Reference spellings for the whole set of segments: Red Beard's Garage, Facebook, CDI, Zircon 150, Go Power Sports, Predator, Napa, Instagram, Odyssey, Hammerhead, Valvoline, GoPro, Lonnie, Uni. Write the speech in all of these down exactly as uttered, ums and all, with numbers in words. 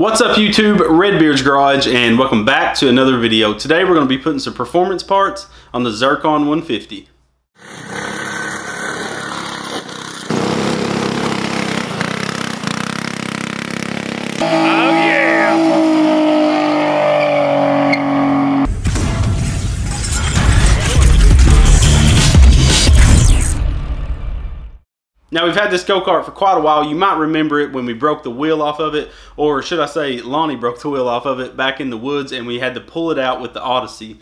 What's up YouTube, Red Beard's Garage, and welcome back to another video. Today we're going to be putting some performance parts on the Zircon one fifty. Now, we've had this go-kart for quite a while. You might remember it when we broke the wheel off of it, or should I say Lonnie broke the wheel off of it back in the woods and we had to pull it out with the Odyssey.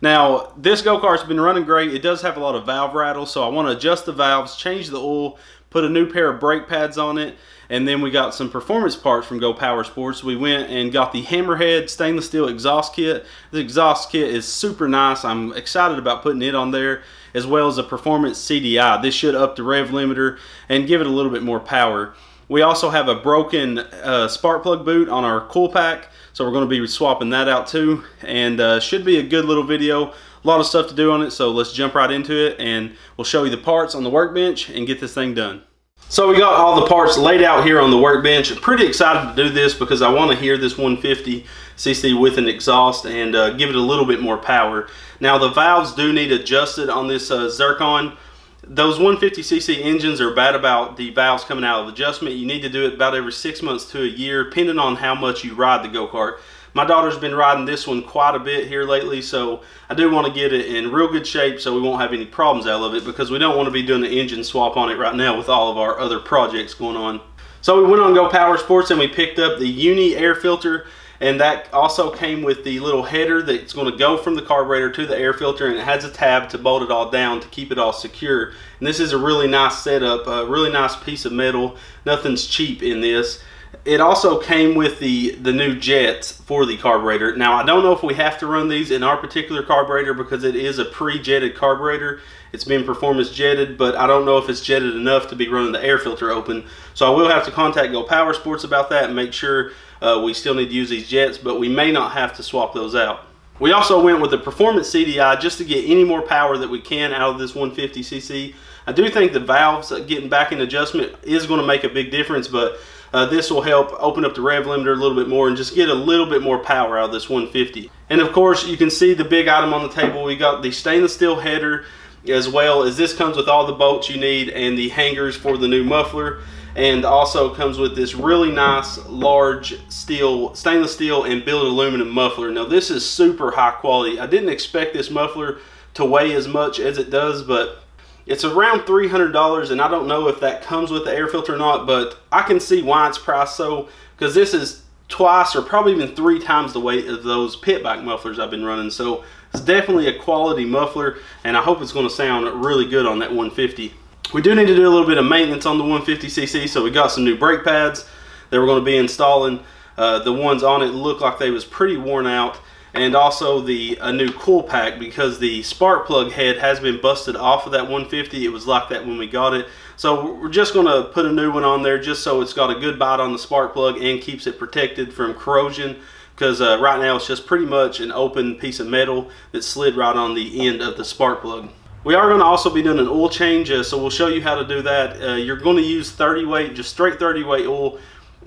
Now, this go-kart's been running great. It does have a lot of valve rattle, so I want to adjust the valves, change the oil, put a new pair of brake pads on it, and then we got some performance parts from Go Power Sports. We went and got the Hammerhead stainless steel exhaust kit. The exhaust kit is super nice. I'm excited about putting it on there, as well as a performance C D I. This should up the rev limiter and give it a little bit more power. We also have a broken uh, spark plug boot on our cool pack, so we're going to be swapping that out too, and uh, should be a good little video. A lot of stuff to do on it, so let's jump right into it and we'll show you the parts on the workbench and get this thing done. So we got all the parts laid out here on the workbench. Pretty excited to do this because I want to hear this one fifty C C with an exhaust and uh, give it a little bit more power. Now, the valves do need adjusted on this uh, Zircon. Those one fifty C C engines are bad about the valves coming out of adjustment. You need to do it about every six months to a year, depending on how much you ride the go-kart. My daughter's been riding this one quite a bit here lately, so I do want to get it in real good shape so we won't have any problems out of it, because we don't want to be doing an engine swap on it right now with all of our other projects going on. So we went on Go Power Sports and we picked up the Uni air filter, and that also came with the little header that's going to go from the carburetor to the air filter, and it has a tab to bolt it all down to keep it all secure. And this is a really nice setup, a really nice piece of metal. Nothing's cheap in this. It also came with the, the new jets for the carburetor. Now, I don't know if we have to run these in our particular carburetor because it is a pre-jetted carburetor. It's been performance jetted, but I don't know if it's jetted enough to be running the air filter open. So I will have to contact Go Power Sports about that and make sure uh, we still need to use these jets, but we may not have to swap those out. We also went with the performance C D I just to get any more power that we can out of this one fifty C C. I do think the valves getting back in adjustment is going to make a big difference, but Uh, this will help open up the rev limiter a little bit more and just get a little bit more power out of this one fifty. And of course, you can see the big item on the table. We got the stainless steel header, as well as this comes with all the bolts you need and the hangers for the new muffler, and also comes with this really nice large steel, stainless steel and billet aluminum muffler. Now, this is super high quality. I didn't expect this muffler to weigh as much as it does, but it's around three hundred dollars, and I don't know if that comes with the air filter or not, but I can see why it's priced so, because this is twice or probably even three times the weight of those pit bike mufflers I've been running. So it's definitely a quality muffler, and I hope it's going to sound really good on that one fifty. We do need to do a little bit of maintenance on the one fifty C C, so we got some new brake pads that we're going to be installing. Uh, the ones on it look like they was pretty worn out. And also the a new cool pack, because the spark plug head has been busted off of that one fifty. It was like that when we got it. So we're just going to put a new one on there just so it's got a good bite on the spark plug and keeps it protected from corrosion, because uh, right now it's just pretty much an open piece of metal that slid right on the end of the spark plug. We are going to also be doing an oil change, uh, so we'll show you how to do that. Uh, you're going to use thirty weight, just straight thirty weight oil.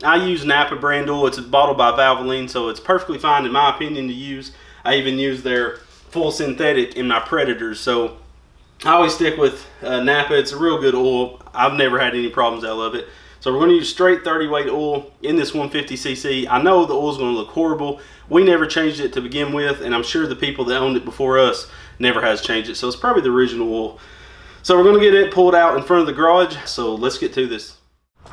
I use Napa brand oil. It's bottled by Valvoline, so it's perfectly fine in my opinion to use. I even use their full synthetic in my Predators, so I always stick with uh, Napa. It's a real good oil. I've never had any problems out of it. So we're going to use straight thirty weight oil in this one fifty C C. I know the oil's going to look horrible. We never changed it to begin with, and I'm sure the people that owned it before us never has changed it, so it's probably the original oil. So we're going to get it pulled out in front of the garage, so let's get to this.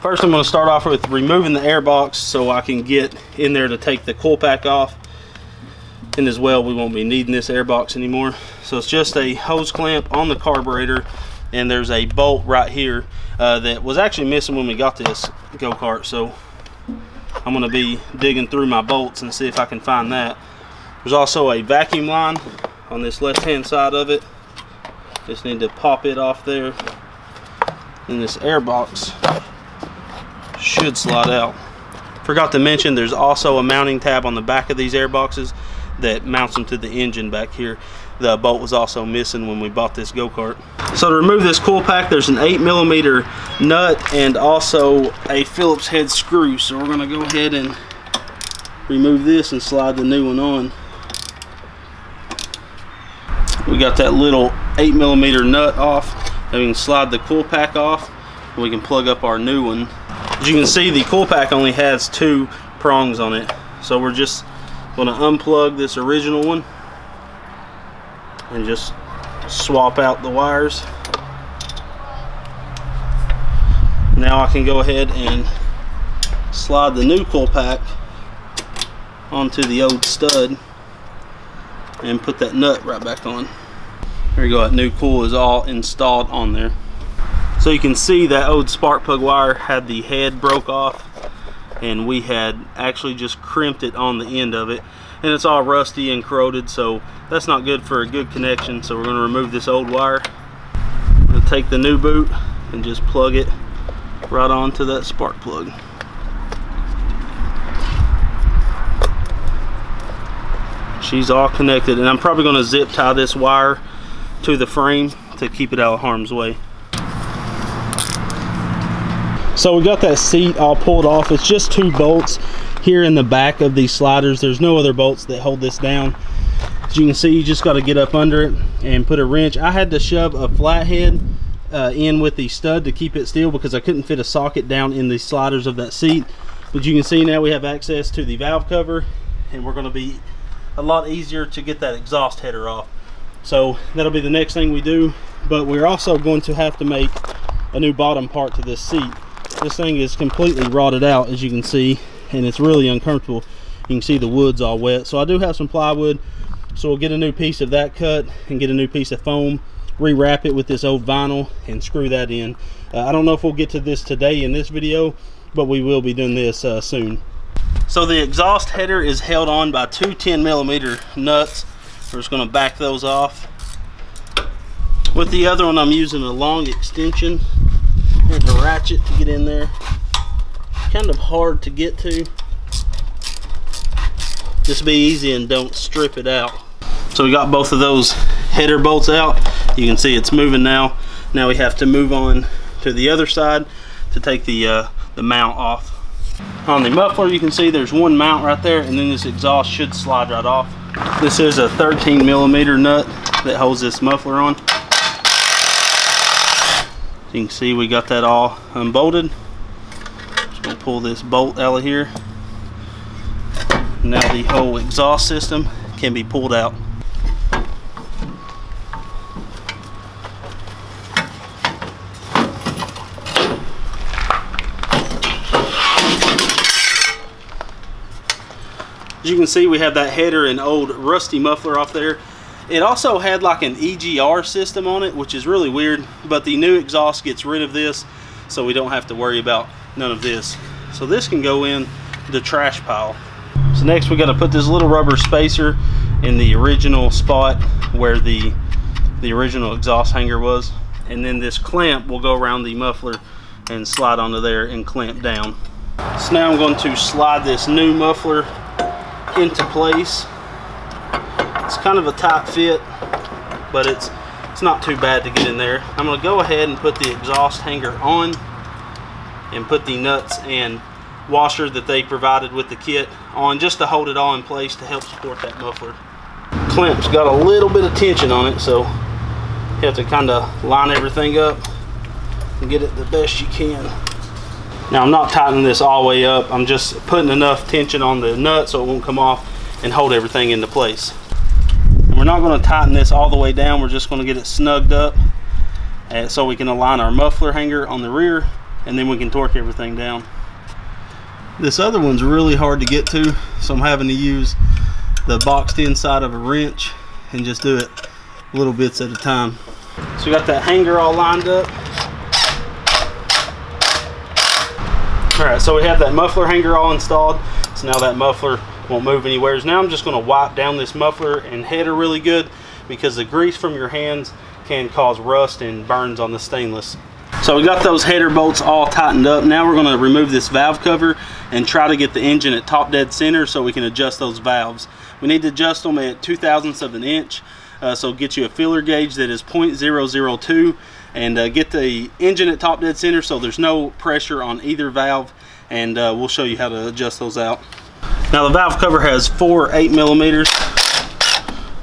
First, I'm going to start off with removing the air box so I can get in there to take the coil pack off. And as well, we won't be needing this air box anymore. So it's just a hose clamp on the carburetor, and there's a bolt right here uh, that was actually missing when we got this go-kart. So I'm going to be digging through my bolts and see if I can find that. There's also a vacuum line on this left-hand side of it. Just need to pop it off there. And this air box should slide out. Forgot to mention, there's also a mounting tab on the back of these air boxes that mounts them to the engine back here. The bolt was also missing when we bought this go-kart. So to remove this coil pack, there's an eight millimeter nut and also a Phillips head screw. So we're going to go ahead and remove this and slide the new one on. We got that little eight millimeter nut off, and we can slide the coil pack off, and we can plug up our new one. As you can see, the coil pack only has two prongs on it, so we're just going to unplug this original one and just swap out the wires. Now I can go ahead and slide the new coil pack onto the old stud and put that nut right back on. There you go, that new coil is all installed on there. So you can see that old spark plug wire had the head broke off, and we had actually just crimped it on the end of it, and it's all rusty and corroded, so that's not good for a good connection. So we're going to remove this old wire. I'm going to take the new boot and just plug it right onto that spark plug. She's all connected, and I'm probably going to zip tie this wire to the frame to keep it out of harm's way. So we got that seat all pulled off. It's just two bolts here in the back of these sliders. There's no other bolts that hold this down. As you can see, you just got to get up under it and put a wrench. I had to shove a flathead uh, in with the stud to keep it still because I couldn't fit a socket down in the sliders of that seat. But you can see now we have access to the valve cover, and we're going to be a lot easier to get that exhaust header off. So that'll be the next thing we do. But we're also going to have to make a new bottom part to this seat. This thing is completely rotted out, as you can see, and it's really uncomfortable. You can see the wood's all wet. So I do have some plywood, so we'll get a new piece of that cut and get a new piece of foam, rewrap it with this old vinyl, and screw that in. Uh, I don't know if we'll get to this today in this video, but we will be doing this uh, soon. So the exhaust header is held on by two ten millimeter nuts. We're just going to back those off. With the other one, I'm using a long extension. There's a ratchet to get in there. Kind of hard to get to. Just be easy and don't strip it out. So we got both of those header bolts out. You can see it's moving now. Now we have to move on to the other side to take the, uh, the mount off. On the muffler, you can see there's one mount right there, and then this exhaust should slide right off. This is a thirteen millimeter nut that holds this muffler on. You can see we got that all unbolted. Just gonna pull this bolt out of here. Now the whole exhaust system can be pulled out. As you can see, we have that header and old rusty muffler off there. It also had like an E G R system on it, which is really weird, but the new exhaust gets rid of this, so we don't have to worry about none of this. So this can go in the trash pile. So next we got to put this little rubber spacer in the original spot where the the original exhaust hanger was, and then this clamp will go around the muffler and slide onto there and clamp down. So now I'm going to slide this new muffler into place. It's kind of a tight fit, but it's it's not too bad to get in there. I'm going to go ahead and put the exhaust hanger on and put the nuts and washer that they provided with the kit on, just to hold it all in place to help support that muffler. Clamp's got a little bit of tension on it, so you have to kind of line everything up and get it the best you can. Now I'm not tightening this all the way up. I'm just putting enough tension on the nut so it won't come off and hold everything into place. We're not going to tighten this all the way down. We're just going to get it snugged up so we can align our muffler hanger on the rear, and then we can torque everything down. This other one's really hard to get to, so I'm having to use the boxed inside of a wrench and just do it little bits at a time. So we got that hanger all lined up. Alright, so we have that muffler hanger all installed, so now that muffler won't move anywhere. Now I'm just going to wipe down this muffler and header really good, because the grease from your hands can cause rust and burns on the stainless. So we got those header bolts all tightened up. Now we're going to remove this valve cover and try to get the engine at top dead center so we can adjust those valves. We need to adjust them at two thousandths of an inch, uh, so get you a filler gauge that is point zero zero two, and uh, get the engine at top dead center so there's no pressure on either valve, and uh, we'll show you how to adjust those out. Now the valve cover has four eight millimeters.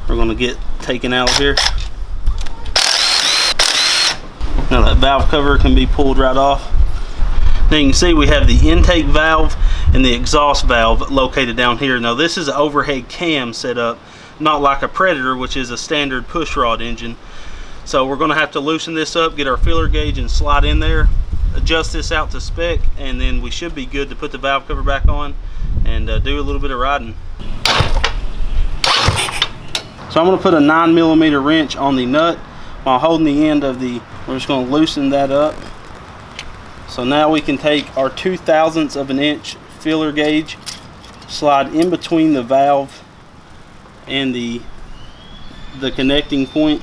We're gonna get taken out here. Now that valve cover can be pulled right off. Now you can see we have the intake valve and the exhaust valve located down here. Now this is an overhead cam setup, not like a Predator, which is a standard pushrod engine. So we're gonna have to loosen this up, get our feeler gauge and slide in there, adjust this out to spec, and then we should be good to put the valve cover back on and uh, do a little bit of riding. So I'm gonna put a nine millimeter wrench on the nut while holding the end of the, we're just gonna loosen that up. So now we can take our two thousandths of an inch feeler gauge, slide in between the valve and the, the connecting point,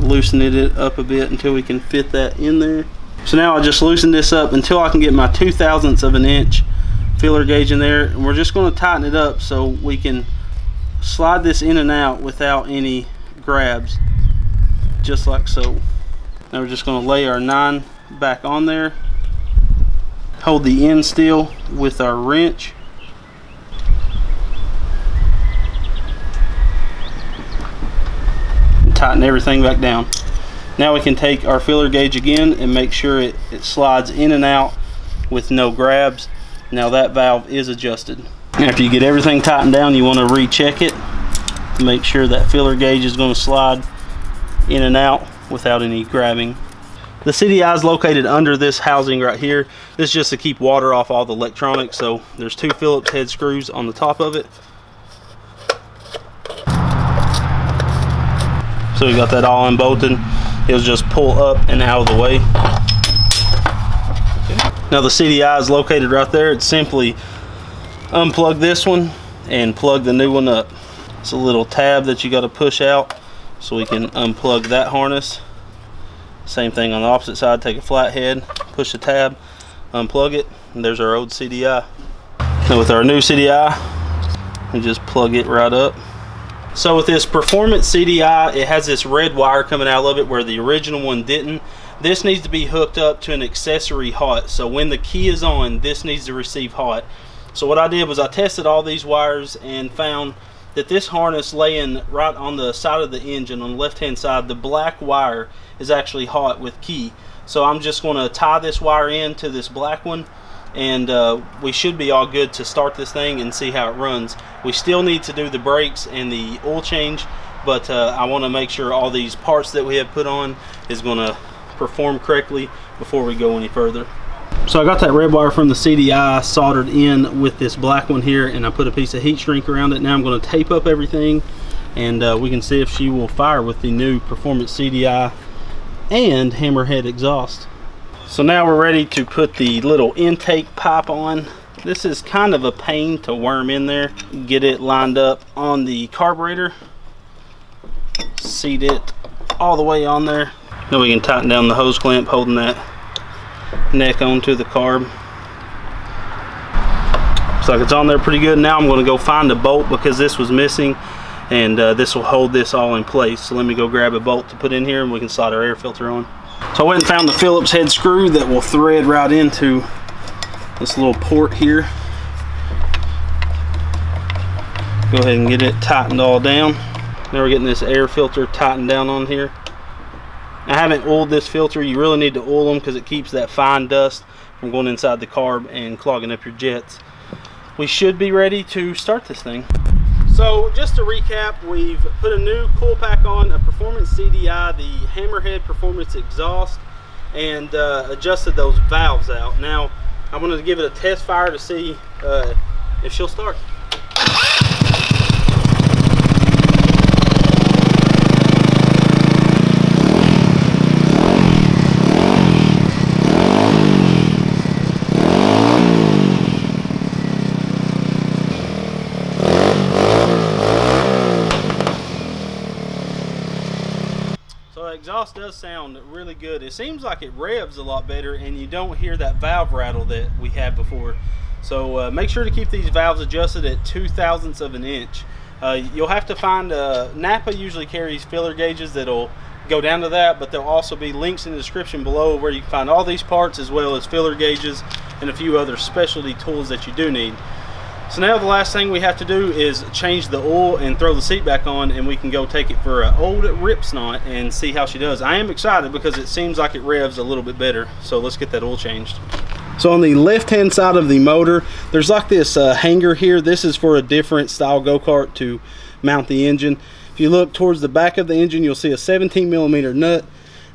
loosen it up a bit until we can fit that in there. So now I just loosened this up until I can get my two thousandths of an inch feeler gauge in there, and we're just going to tighten it up so we can slide this in and out without any grabs, just like so. Now we're just going to lay our nine back on there, hold the end still with our wrench, tighten everything back down. Now we can take our feeler gauge again and make sure it, it slides in and out with no grabs. Now that valve is adjusted. After you get everything tightened down, you want to recheck it to make sure that feeler gauge is going to slide in and out without any grabbing. The C D I is located under this housing right here. This is just to keep water off all the electronics. So there's two Phillips head screws on the top of it. So we got that all unbolted. It'll just pull up and out of the way. Okay. Now the C D I is located right there. It's simply unplug this one and plug the new one up. It's a little tab that you got to push out so we can unplug that harness. Same thing on the opposite side. Take a flat head, push the tab, unplug it, and there's our old C D I. Now with our new C D I, we just plug it right up. So with this performance C D I, it has this red wire coming out of it where the original one didn't. This needs to be hooked up to an accessory hot. So when the key is on, this needs to receive hot. So what I did was I tested all these wires and found that this harness laying right on the side of the engine, on the left-hand side, the black wire is actually hot with key. So I'm just going to tie this wire in to this black one, and uh, we should be all good to start this thing and see how it runs. We still need to do the brakes and the oil change, but uh, I want to make sure all these parts that we have put on is going to perform correctly before we go any further. So I got that red wire from the C D I soldered in with this black one here, and I put a piece of heat shrink around it. Now I'm going to tape up everything, and uh, we can see if she will fire with the new performance C D I and Hammerhead exhaust. So now we're ready to put the little intake pipe on. This is kind of a pain to worm in there. Get it lined up on the carburetor. Seat it all the way on there. Then we can tighten down the hose clamp holding that neck onto the carb. Looks like it's on there pretty good. Now I'm going to go find a bolt because this was missing, and uh, this will hold this all in place. So let me go grab a bolt to put in here and we can slide our air filter on. So I went and found the Phillips head screw that will thread right into this little port here. Go ahead and get it tightened all down. Now we're getting this air filter tightened down on here. I haven't oiled this filter. You really need to oil them because it keeps that fine dust from going inside the carb and clogging up your jets. We should be ready to start this thing. So just to recap, we've put a new coil pack on, a performance C D I, the Hammerhead performance exhaust, and uh, adjusted those valves out. Now I'm going to give it a test fire to see uh, if she'll start. Exhaust does sound really good. It seems like it revs a lot better, and you don't hear that valve rattle that we had before. So uh, make sure to keep these valves adjusted at two thousandths of an inch. Uh, you'll have to find uh, Napa usually carries feeler gauges that'll go down to that, but there'll also be links in the description below where you can find all these parts as well as feeler gauges and a few other specialty tools that you do need. So now the last thing we have to do is change the oil and throw the seat back on, and we can go take it for an old rip snot and see how she does. I am excited because it seems like it revs a little bit better. So let's get that oil changed. So on the left-hand side of the motor, there's like this uh, hanger here. This is for a different style go-kart to mount the engine. If you look towards the back of the engine, you'll see a seventeen millimeter nut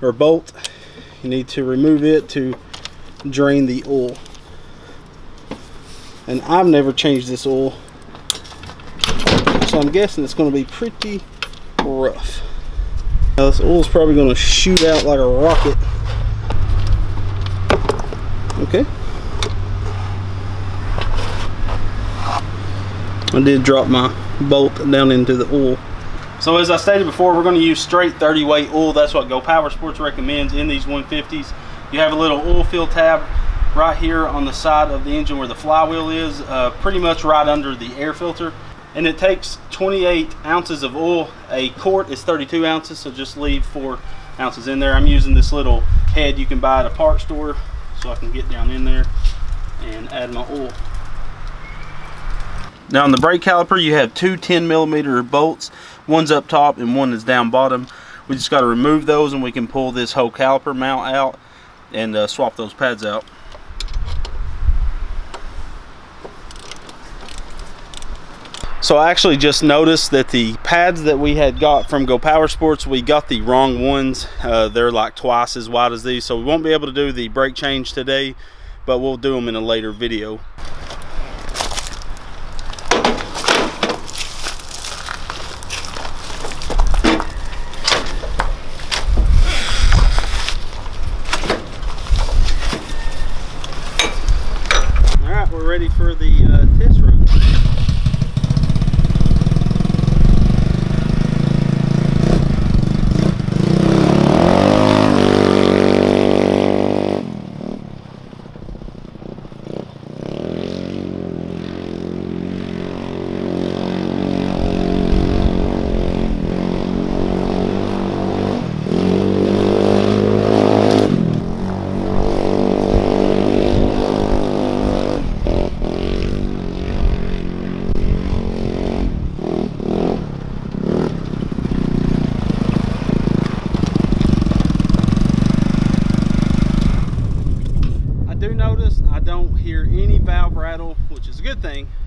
or bolt. You need to remove it to drain the oil. And I've never changed this oil, so I'm guessing it's going to be pretty rough. Now this oil's probably going to shoot out like a rocket. Okay. I did drop my bolt down into the oil. So as I stated before, we're going to use straight thirty weight oil. That's what Go Power Sports recommends in these one fifties. You have a little oil fill tab right here on the side of the engine where the flywheel is, uh, pretty much right under the air filter, and it takes twenty-eight ounces of oil. A quart is thirty-two ounces, so just leave four ounces in there. I'm using this little head you can buy at a parts store, so I can get down in there and add my oil. Now on the brake caliper, you have two ten millimeter bolts. One's up top and one is down bottom. We just got to remove those, and we can pull this whole caliper mount out and uh, swap those pads out. So I actually just noticed that the pads that we had got from Go Power Sports, we got the wrong ones. Uh, they're like twice as wide as these, so we won't be able to do the brake change today, but we'll do them in a later video. All right, we're ready for the uh, test run.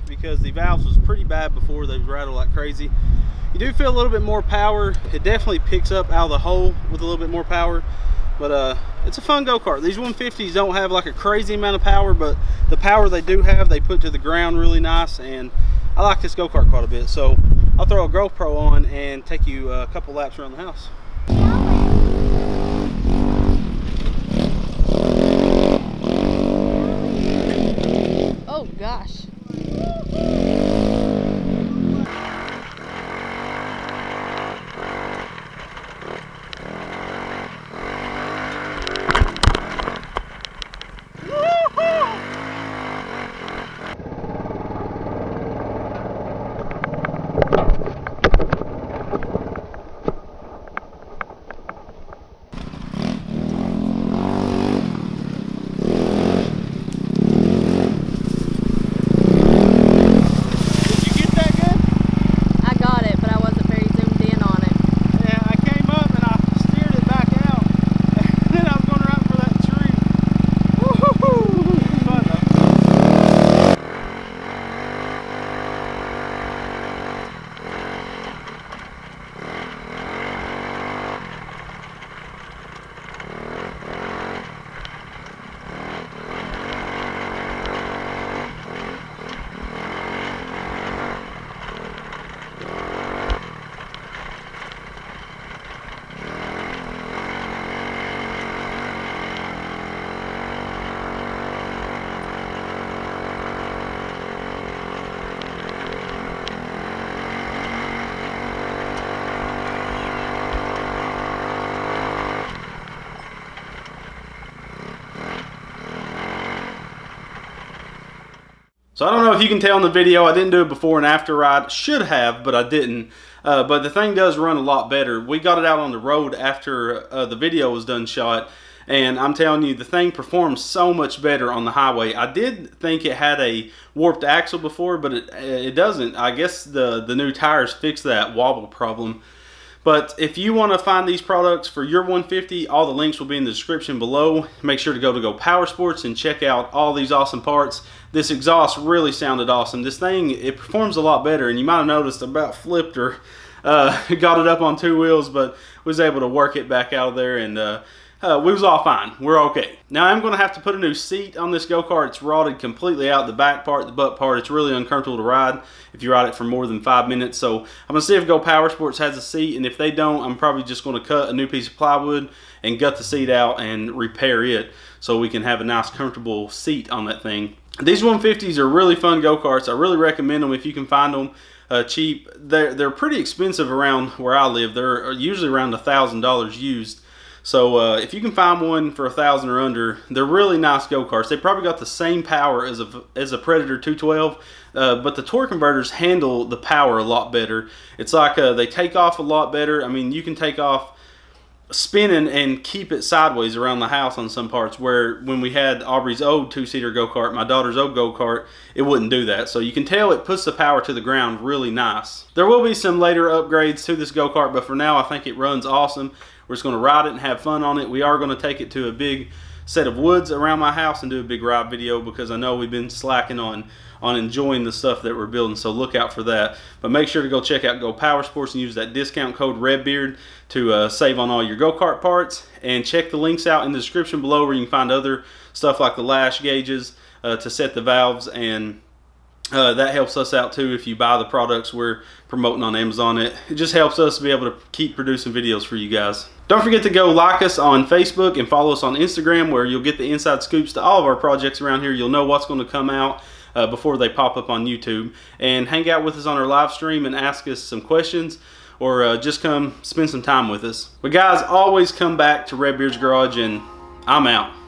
Because the valves was pretty bad before. They rattle like crazy. You do feel a little bit more power. It definitely picks up out of the hole with a little bit more power, but uh it's a fun go-kart. These one fifties don't have like a crazy amount of power, but the power they do have, they put to the ground really nice, and I like this go-kart quite a bit. So I'll throw a GoPro on and take you a couple laps around the house. Oh gosh. So I don't know if you can tell in the video, I didn't do a before and after ride. Should have, but I didn't. Uh, but the thing does run a lot better. We got it out on the road after uh, the video was done shot, and I'm telling you, the thing performs so much better on the highway. I did think it had a warped axle before, but it, it doesn't. I guess the, the new tires fix that wobble problem. But if you want to find these products for your one fifty, all the links will be in the description below. Make sure to go to Go Power Sports and check out all these awesome parts. This exhaust really sounded awesome. This thing, it performs a lot better, and you might have noticed about flipped or uh, got it up on two wheels, but was able to work it back out of there, and uh, uh, we was all fine. We're okay. Now I'm going to have to put a new seat on this go-kart. It's rotted completely out, the back part, the butt part. It's really uncomfortable to ride if you ride it for more than five minutes. So I'm going to see if Go Power Sports has a seat, and if they don't, I'm probably just going to cut a new piece of plywood and gut the seat out and repair it so we can have a nice comfortable seat on that thing. These one fifties are really fun go-karts. I really recommend them if you can find them uh, cheap. They're, they're pretty expensive around where I live. They're usually around a thousand dollars used. So uh, if you can find one for a thousand or under, they're really nice go-karts. They probably got the same power as a, as a Predator two twelve, uh, but the torque converters handle the power a lot better. It's like uh, they take off a lot better. I mean, you can take off spinning and keep it sideways around the house on some parts, where when we had Aubrey's old two-seater go-kart, my daughter's old go-kart, it wouldn't do that. So you can tell it puts the power to the ground really nice. There will be some later upgrades to this go-kart, but for now I think it runs awesome. We're just going to ride it and have fun on it. We are going to take it to a big set of woods around my house and do a big ride video, because I know we've been slacking on on enjoying the stuff that we're building, so look out for that. But make sure to go check out Go Power Sports and use that discount code RedBeard to uh, save on all your go-kart parts, and check the links out in the description below where you can find other stuff like the lash gauges uh, to set the valves, and uh, that helps us out too if you buy the products we're promoting on Amazon. It, it just helps us be able to keep producing videos for you guys. Don't forget to go like us on Facebook and follow us on Instagram, where you'll get the inside scoops to all of our projects around here. You'll know what's going to come out Uh, before they pop up on YouTube, and hang out with us on our live stream and ask us some questions, or uh, just come spend some time with us. But guys, always come back to Red Beard's Garage, and I'm out.